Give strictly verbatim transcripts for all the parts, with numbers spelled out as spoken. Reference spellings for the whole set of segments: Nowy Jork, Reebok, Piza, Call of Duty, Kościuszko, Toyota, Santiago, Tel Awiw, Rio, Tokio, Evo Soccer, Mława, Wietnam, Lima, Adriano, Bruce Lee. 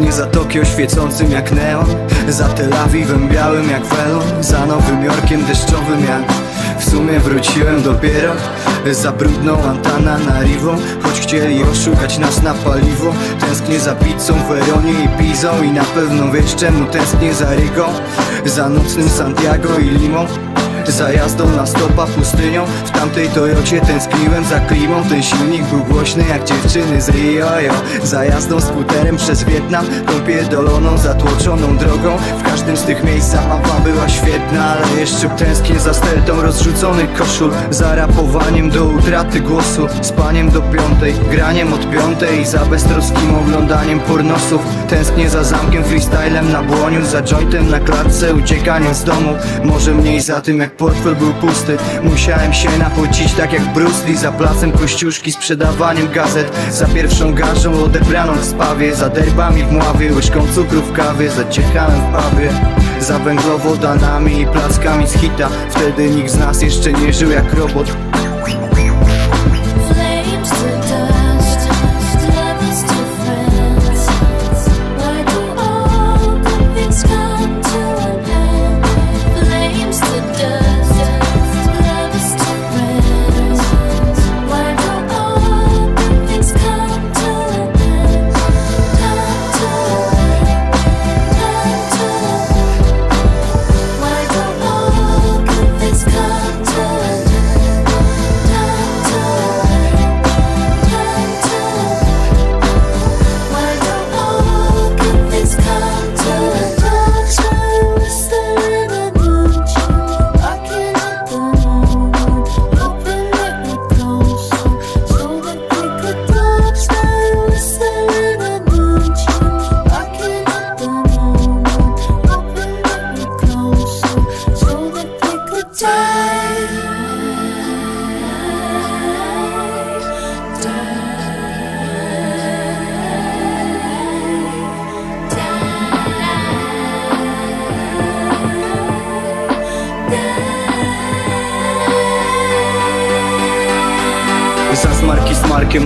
Tęsknię za Tokio świecącym jak neon, za Tel Awiwem białym jak welon, za Nowym Jorkiem deszczowym jak... W sumie wróciłem dopiero za brudną Antana na Rio, choć chcieli oszukać nas na paliwo. Tęsknię za pizzą, Weronią i Pizą i na pewno wiesz czemu tęsknię za Rio, za nocnym Santiago i Limą, za jazdą na stopa pustynią. W tamtej Toyocie tęskniłem za klimą, ten silnik był głośny jak dziewczyny z Rio, yo. Za jazdą skuterem przez Wietnam, tą pierdoloną, zatłoczoną drogą. W każdym z tych miejsc mapa była świetna, ale jeszcze tęsknię za stertą rozrzuconych koszul, za rapowaniem do utraty głosu, spaniem do piątej, graniem od piątej i za beztroskim oglądaniem pornosów. Tęsknię za zamkiem, freestylem na błoniu, za jointem na klatce, uciekaniem z domu. Może mniej za tym, jak portfel był pusty, musiałem się napocić tak jak Bruce Lee, za placem kościuszki, sprzedawaniem gazet, za pierwszą garzą odebraną w spawie, za derbami w mławie, łyżką cukru w kawie, za ciechaniem w pawie, za węglowodanami i plackami z hita. Wtedy nikt z nas jeszcze nie żył jak robot.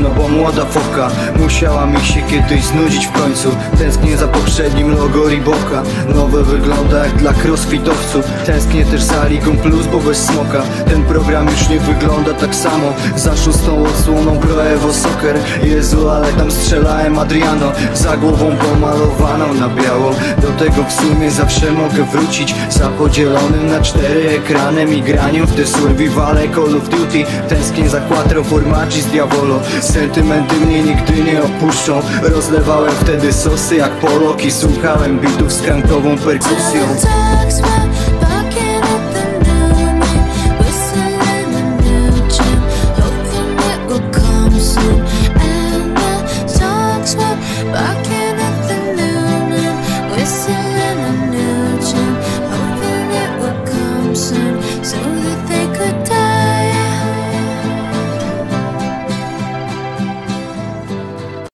No bo młoda foka musiała mi się kiedyś znudzić w końcu. Tęsknię za poprzednim logo Reeboka, nowe wygląda jak dla crossfitowców. Tęsknię też za Ligą Plus, bo bez smoka ten program już nie wygląda tak samo. Za szóstą odsłoną pro Evo Soccer, Jezu, ale tam strzelałem Adriano, za głową pomalowaną na biało. Do tego w sumie zawsze mogę wrócić, za podzielonym na cztery ekranem i graniem w te survivale Call of Duty. Tęsknię za quattro formaggi z Diavolo, sentymenty mnie nigdy nie opuszczą. Rozlewałem wtedy sosy jak Polok i słuchałem bitów z krankową perkusją.